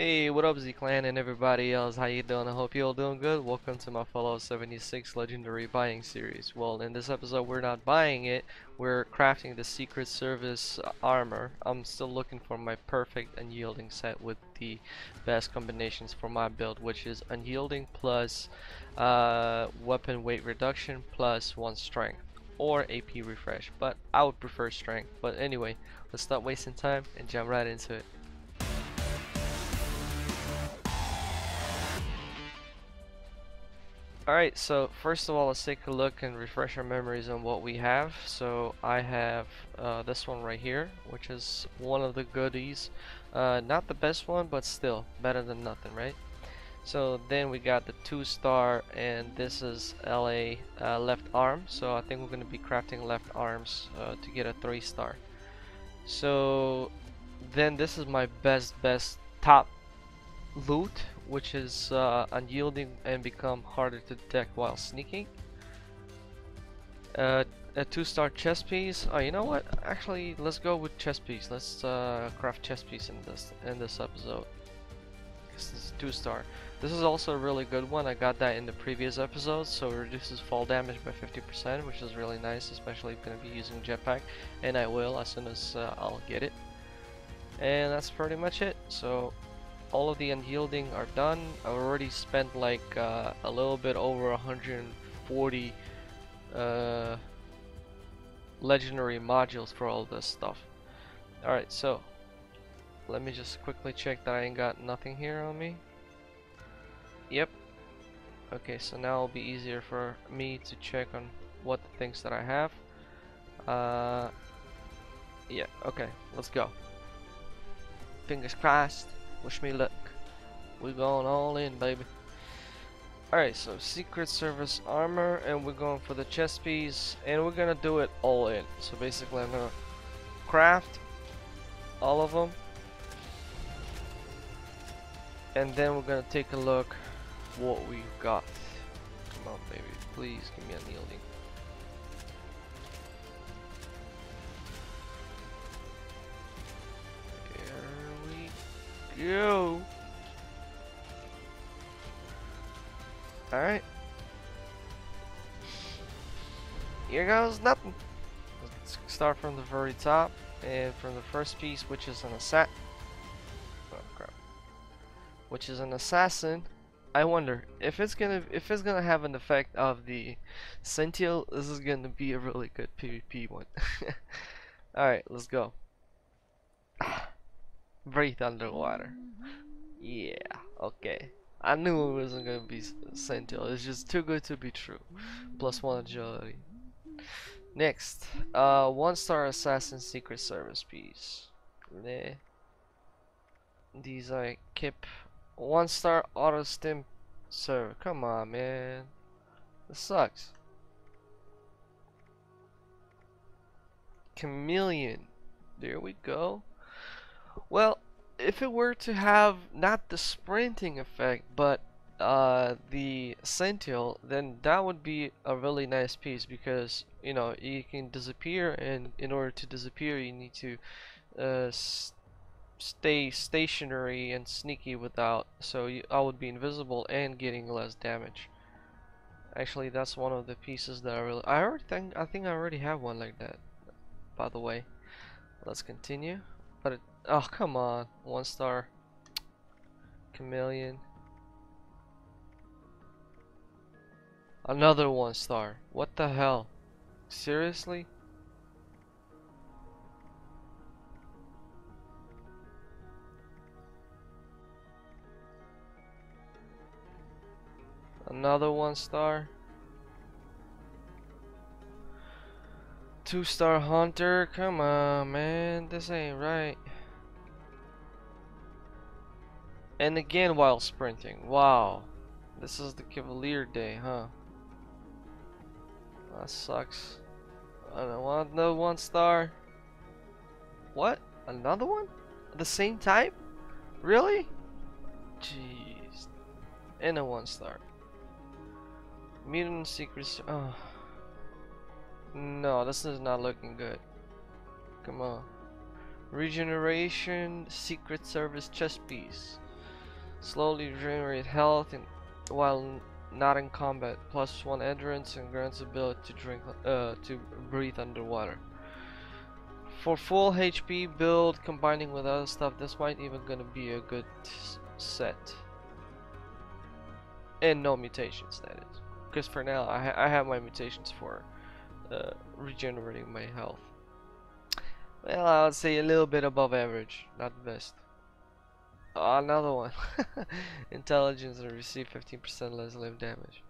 Hey, what up Z Clan and everybody else, how you doing? I hope you all doing good. Welcome to my Fallout 76 legendary buying series. Well, in this episode we're not buying it, we're crafting the Secret Service Armor. I'm still looking for my perfect unyielding set with the best combinations for my build, which is unyielding plus weapon weight reduction plus 1 strength or AP refresh, but I would prefer strength. But anyway, let's stop wasting time and jump right into it. Alright, so first of all, let's take a look and refresh our memories on what we have. So I have this one right here, which is one of the goodies. Not the best one, but still better than nothing, right? So then we got the 2-star, and this is LA left arm. So I think we're going to be crafting left arms to get a 3-star. So then this is my best top loot, which is unyielding and become harder to detect while sneaking. A 2-star chest piece. Oh, you know what? Actually, let's go with chest piece. Let's craft chest piece in this episode. This is 2-star. This is also a really good one. I got that in the previous episode, so it reduces fall damage by 50%, which is really nice, especially if I'm going to be using jetpack, and I will as soon as I'll get it. And that's pretty much it. So all of the unyielding are done. I've already spent like a little bit over 140 legendary modules for all this stuff. Alright, so let me just quickly check that I ain't got nothing here on me. Yep. Okay, so now it'll be easier for me to check on what the things that I have. Yeah, okay, let's go. Fingers crossed. Wish me luck. We're going all in, baby. Alright, so Secret Service Armor, and we're going for the chest piece, and we're gonna do it all in. So basically I'm gonna craft all of them, and then we're gonna take a look what we've got. Come on, baby, please give me unyielding. You. Alright. Here goes nothing. Let's start from the very top and from the first piece, which is an assassin. Oh crap. Which is an assassin. I wonder if it's gonna have an effect of the Sentinel. This is gonna be a really good PvP one. Alright, let's go. Breathe underwater. Yeah, okay. I knew it wasn't gonna be Sentinel. It's just too good to be true. +1 agility. Next, 1-star assassin Secret Service piece. These I keep. 1-star auto stim server. Come on, man. This sucks. Chameleon. There we go. Well, if it were to have not the sprinting effect but the Sentinel, then that would be a really nice piece, because you know you can disappear, and in order to disappear you need to stay stationary and sneaky without, so I would be invisible and getting less damage. Actually, that's one of the pieces that I think I already have one like that, by the way. Let's continue. But it, oh come on, 1-star chameleon. Another 1-star. What the hell? Seriously? Another 1-star. 2-star hunter, come on, man, this ain't right. And again while sprinting. Wow, this is the Cavalier day, huh? That sucks. I don't want no 1-star. What? Another one? The same type? Really? Jeez. And a 1-star. Mutant secrets. Oh. No, this is not looking good. Come on. Regeneration Secret Service chest piece. slowly regenerate health and while not in combat, +1 endurance and grants ability to breathe underwater. For full HP build combining with other stuff, this might even gonna be a good set. And no mutations, that is. Because for now I have my mutations for regenerating my health. Well, I would say a little bit above average, not the best. Another one. Intelligence and receive 15% less life damage.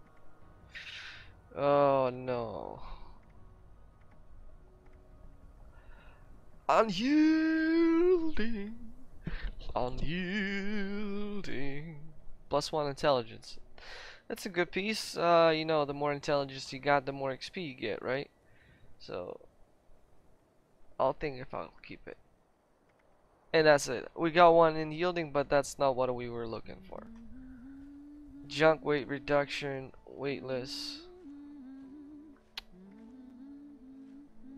Oh no. Unyielding. Unyielding. +1 intelligence. That's a good piece. You know, the more intelligence you got, the more XP you get, right? So I'll think if I'll keep it. And that's it. We got one in yielding, but that's not what we were looking for. Junk weight reduction, weightless.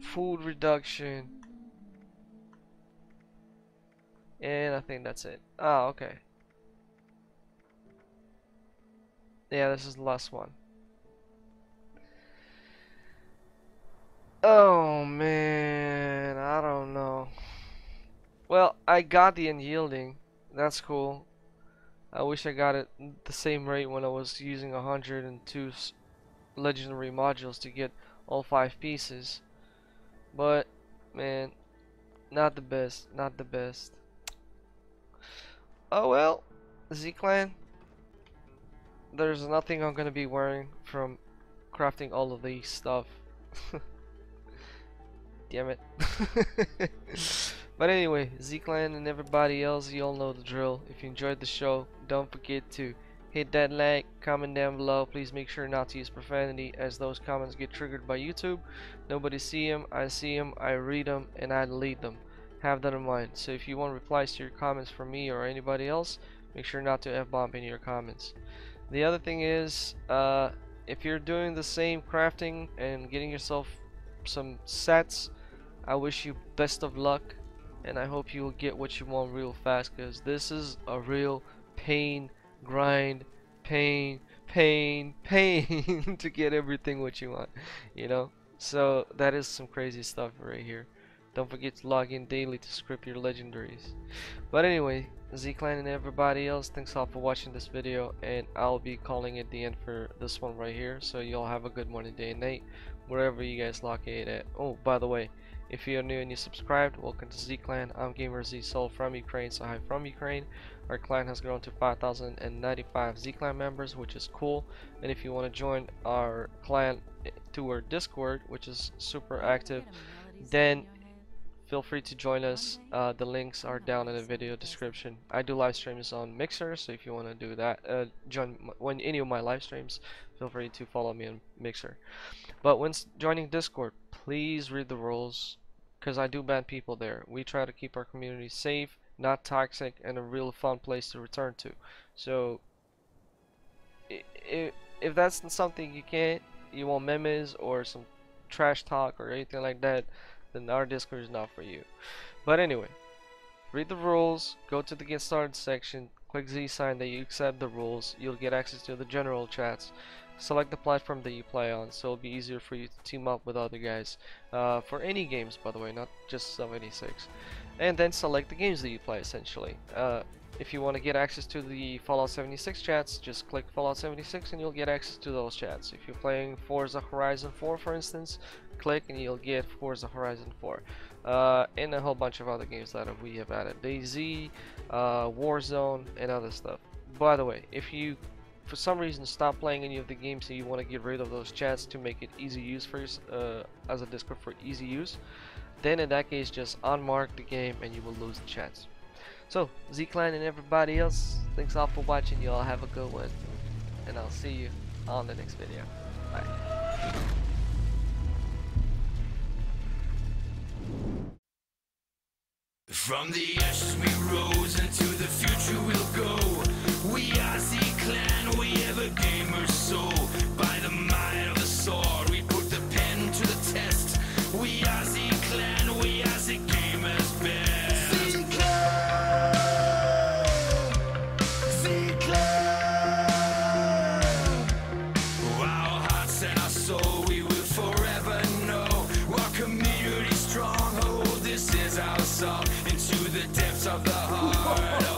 Food reduction. And I think that's it. Ah, okay. Yeah, this is the last one. Oh man, I don't know. Well, I got the unyielding. That's cool. I wish I got it the same rate when I was using 102 legendary modules to get all 5 pieces. But man, not the best, not the best. Oh well, Z Clan. There's nothing I'm gonna be wearing from crafting all of these stuff. Damn it. But anyway, Z Clan and everybody else, you all know the drill. If you enjoyed the show, don't forget to hit that like, comment down below. Please make sure not to use profanity, as those comments get triggered by YouTube. Nobody see them, I see them, I read them, and I delete them. Have that in mind. So if you want replies to your comments from me or anybody else, make sure not to F-bomb in your comments. The other thing is, if you're doing the same crafting and getting yourself some sets, I wish you best of luck. And I hope you will get what you want real fast, because this is a real pain, grind, pain to get everything what you want, you know. So that is some crazy stuff right here. Don't forget to log in daily to script your legendaries. But anyway, Z Clan and everybody else, thanks all for watching this video, and I'll be calling it the end for this one right here. So y'all have a good morning, day and night, wherever you guys log in at. Oh, by the way, if you're new and you subscribed, welcome to Z Clan. I'm Gamer Z Soul from Ukraine, so hi from Ukraine. Our clan has grown to 5,095 Z Clan members, which is cool. And if you want to join our clan to our Discord, which is super active, then feel free to join us. The links are down in the video description. I do live streams on Mixer, so if you want to do that, join any of my live streams, feel free to follow me on Mixer. But when joining Discord, please read the rules, because I do ban people there. We try to keep our community safe, not toxic, and a real fun place to return to. So if that's something you want memes or some trash talk or anything like that, then our Discord is not for you. But anyway, read the rules, go to the Get Started section, click Z sign that you accept the rules. You'll get access to the general chats. Select the platform that you play on, so it'll be easier for you to team up with other guys for any games, by the way, not just 76. And then select the games that you play, essentially. If you want to get access to the Fallout 76 chats, just click Fallout 76 and you'll get access to those chats. If you're playing Forza Horizon 4, for instance, click and you'll get Forza Horizon 4. And a whole bunch of other games that we have added. DayZ, Warzone, and other stuff. By the way, if you for some reason stop playing any of the games and you want to get rid of those chats to make it easy use for as a Discord for easy use, then in that case just unmark the game and you will lose the chats. So Z Clan and everybody else, thanks all for watching. You all have a good one, and I'll see you on the next video. Bye. From the ashes we rose, into the future we'll go. We are Z Clan, we have a Gamer Soul. By the might of the sword, we put the pen to the test. We are Z Clan, we are the Gamer's best. Z Clan! Z ourselves into the depths of the heart.